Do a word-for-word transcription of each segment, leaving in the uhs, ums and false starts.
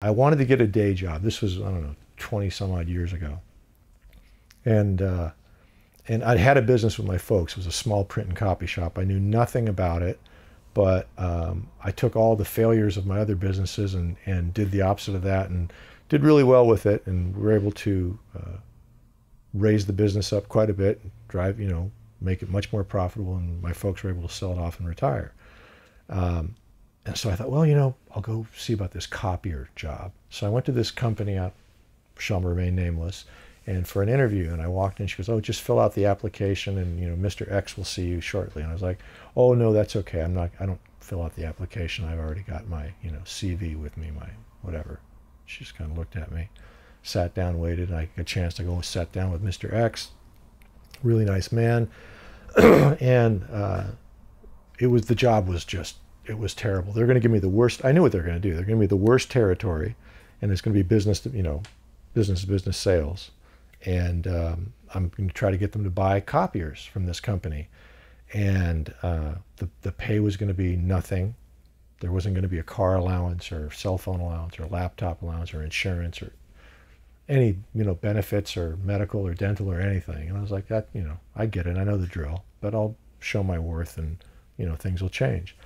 I wanted to get a day job. This was, I don't know, twenty some odd years ago. And, uh, and I'd had a business with my folks. It was a small print and copy shop. I knew nothing about it, but um, I took all the failures of my other businesses and, and did the opposite of that and did really well with it. And we were able to uh, raise the business up quite a bit, drive, you know, make it much more profitable. And my folks were able to sell it off and retire. Um, And so I thought, well, you know, I'll go see about this copier job. So I went to this company out, shall remain nameless, and for an interview. And I walked in, she goes, oh, just fill out the application and, you know, Mister X will see you shortly. And I was like, oh, no, that's okay. I'm not, I don't fill out the application. I've already got my, you know, C V with me, my whatever. She just kind of looked at me, sat down, waited. And I got a chance to go and sat down with Mister X, really nice man. and uh, it was, the job was just, it was terrible. They're going to give me the worst. I knew what they're going to do. They're going to give me the worst territory, and it's going to be business, you know, business to business sales. And um, I'm going to try to get them to buy copiers from this company. And uh, the, the pay was going to be nothing. There wasn't going to be a car allowance or cell phone allowance or laptop allowance or insurance or any, you know, benefits or medical or dental or anything. And I was like, that, you know, I get it. I know the drill, but I'll show my worth and, you know, things will change.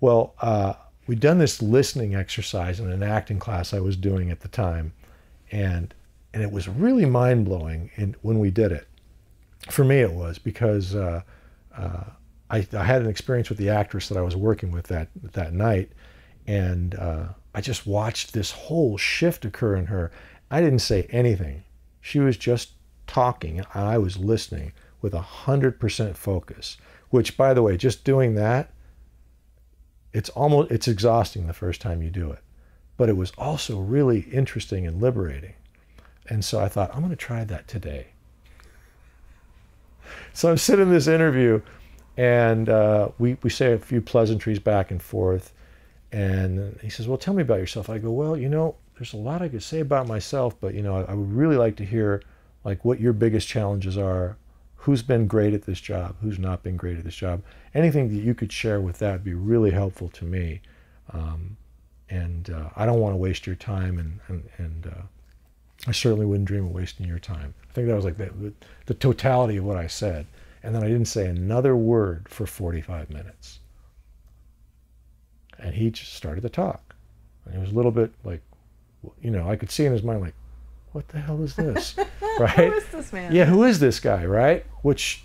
Well, uh, we'd done this listening exercise in an acting class I was doing at the time, and and it was really mind-blowing in, when we did it. For me it was, because uh, uh, I, I had an experience with the actress that I was working with that, that night, and uh, I just watched this whole shift occur in her. I didn't say anything. She was just talking, and I was listening with one hundred percent focus, which, by the way, just doing that, it's almost, it's exhausting the first time you do it, but it was also really interesting and liberating. And so I thought, I'm going to try that today. So I'm sitting in this interview, and uh, we, we say a few pleasantries back and forth. And he says, well, tell me about yourself. I go, well, you know, there's a lot I could say about myself, but you know, I, I would really like to hear like what your biggest challenges are. Who's been great at this job? Who's not been great at this job? Anything that you could share with that would be really helpful to me. Um, and uh, I don't want to waste your time, and, and, and uh, I certainly wouldn't dream of wasting your time. I think that was like the, the totality of what I said. And then I didn't say another word for forty-five minutes. And he just started to talk. And it was a little bit like, you know, I could see in his mind like, what the hell is this, right? Who is this man? Yeah, who is this guy, right? Which,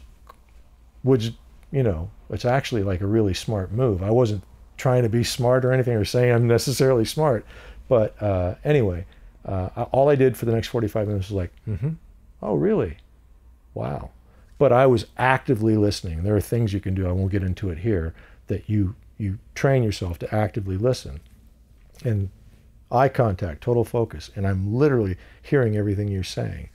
which, you know, it's actually like a really smart move. I wasn't trying to be smart or anything or saying I'm necessarily smart. But uh, anyway, uh, all I did for the next forty-five minutes was like, mm-hmm, oh, really? Wow. But I was actively listening. There are things you can do, I won't get into it here, that you, you train yourself to actively listen. And eye contact, total focus, and I'm literally hearing everything you're saying.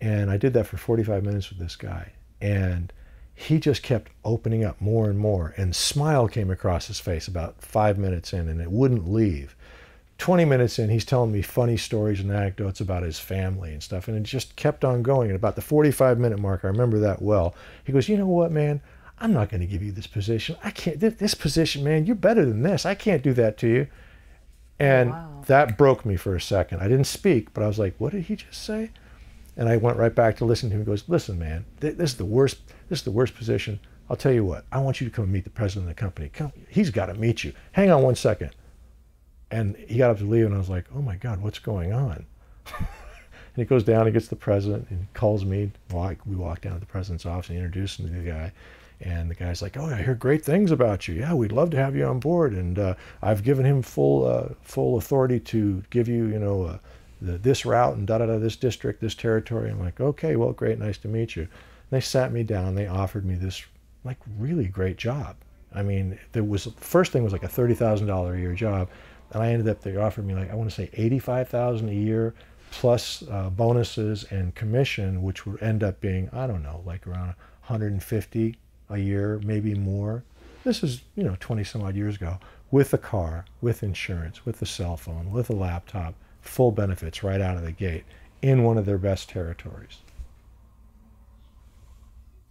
And I did that for forty-five minutes with this guy, and he just kept opening up more and more, and smile came across his face about five minutes in, and it wouldn't leave. twenty minutes in, he's telling me funny stories and anecdotes about his family and stuff, and it just kept on going. And about the forty-five minute mark, I remember that well, he goes, you know what, man, I'm not going to give you this position. I can't, th this position, man, you're better than this. I can't do that to you. And wow, that broke me for a second. I didn't speak, but I was like, what did he just say? And I went right back to listen to him. He goes, listen, man, th this is the worst, this is the worst position. I'll tell you what, I want you to come meet the president of the company. Come, he's got to meet you. Hang on one second. And he got up to leave, and I was like, oh my God, what's going on? And he goes down and gets the president and calls me. Well, I, we walk down to the president's office and introduce him to the guy. And the guy's like, oh, I hear great things about you. Yeah, we'd love to have you on board. And uh, I've given him full uh, full authority to give you, you know, uh, the, this route and da-da-da, this district, this territory. I'm like, okay, well, great, nice to meet you. And they sat me down. They offered me this, like, really great job. I mean, there was, first thing was like a thirty thousand dollar a year job. And I ended up, they offered me, like, I want to say eighty-five thousand dollars a year plus uh, bonuses and commission, which would end up being, I don't know, like around one hundred fifty thousand dollars a year, maybe more. This is, you know, twenty some odd years ago, with a car, with insurance, with a cell phone, with a laptop, full benefits right out of the gate in one of their best territories.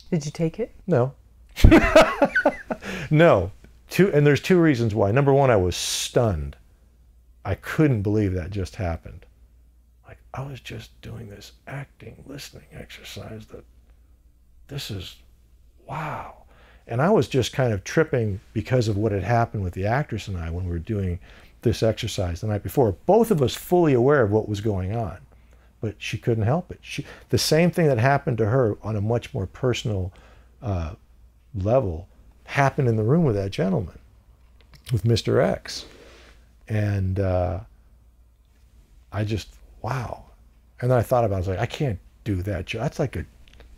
Did you take it? No. No. Two, and there's two reasons why. Number one, I was stunned. I couldn't believe that just happened. Like, I was just doing this acting, listening exercise that this is, wow. And I was just kind of tripping because of what had happened with the actress and I when we were doing this exercise the night before. Both of us fully aware of what was going on, but she couldn't help it. She, the same thing that happened to her on a much more personal uh, level happened in the room with that gentleman, with Mister X. And uh, I just, wow. And then I thought about it, I was like, I can't do that job. That's like a,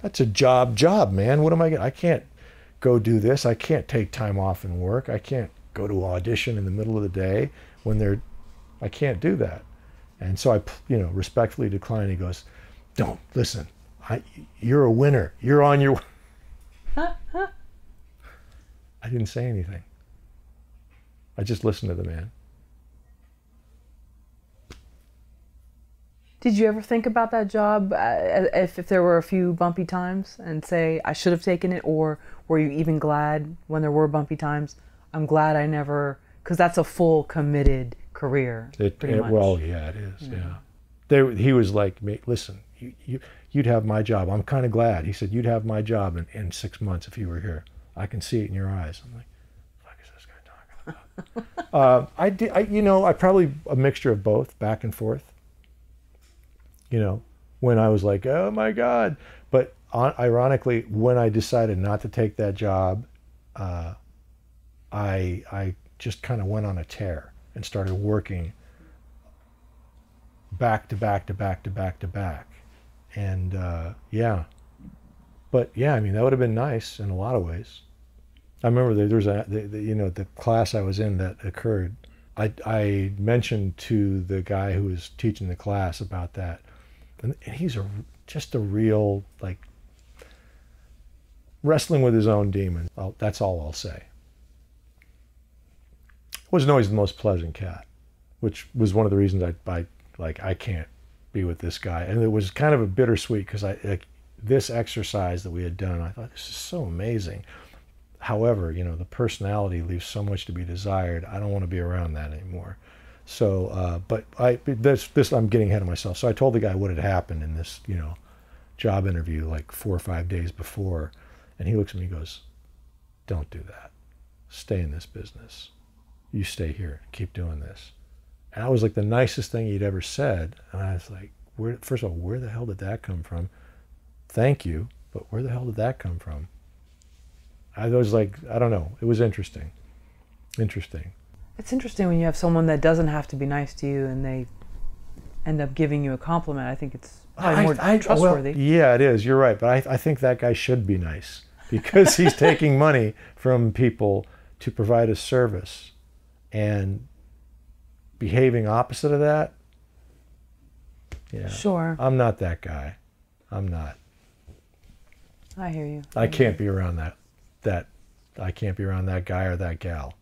that's a job job, man. What am I gonna, I can't go do this. I can't take time off and work. I can't go to audition in the middle of the day when they're, I can't do that. And so I, you know, respectfully declined. He goes, don't, listen, I, you're a winner. You're on your, I didn't say anything. I just listened to the man. Did you ever think about that job, uh, if, if there were a few bumpy times, and say, I should have taken it, or were you even glad when there were bumpy times? I'm glad I never, because that's a full committed career, it, pretty it, much. Well, yeah, it is, yeah. yeah. They, he was like, listen, you, you, you'd have my job. I'm kind of glad. He said, you'd have my job in, in six months if you were here. I can see it in your eyes. I'm like, what the fuck is this guy talking about? uh, I did, I, you know, I probably a mixture of both, back and forth. You know, when I was like, oh my God. But uh, ironically, when I decided not to take that job, uh, I, I just kind of went on a tear and started working back to back to back to back to back. And uh, yeah, but yeah, I mean, that would have been nice in a lot of ways. I remember there, there was a, the, the, you know, the class I was in that occurred. I, I mentioned to the guy who was teaching the class about that. And he's a, just a real, like, wrestling with his own demon. I'll, that's all I'll say. Wasn't always the most pleasant cat, which was one of the reasons I, I like, I can't be with this guy. And it was kind of a bittersweet, because I like, this exercise that we had done, I thought, this is so amazing. However, you know, the personality leaves so much to be desired. I don't want to be around that anymore. So, uh, but I, this, this, I'm getting ahead of myself. So I told the guy what had happened in this, you know, job interview like four or five days before. And he looks at me and goes, don't do that. Stay in this business. You stay here, keep doing this. And I was like the nicest thing he'd ever said. And I was like, where, first of all, where the hell did that come from? Thank you, but where the hell did that come from? I was like, I don't know. It was interesting. Interesting. It's interesting when you have someone that doesn't have to be nice to you and they end up giving you a compliment. I think it's probably more I, I, trustworthy. Well, yeah, it is. You're right. But I, I think that guy should be nice because he's taking money from people to provide a service and behaving opposite of that. Yeah. Sure. I'm not that guy. I'm not. I hear you. I, I can't you. be around that. That I can't be around that guy or that gal.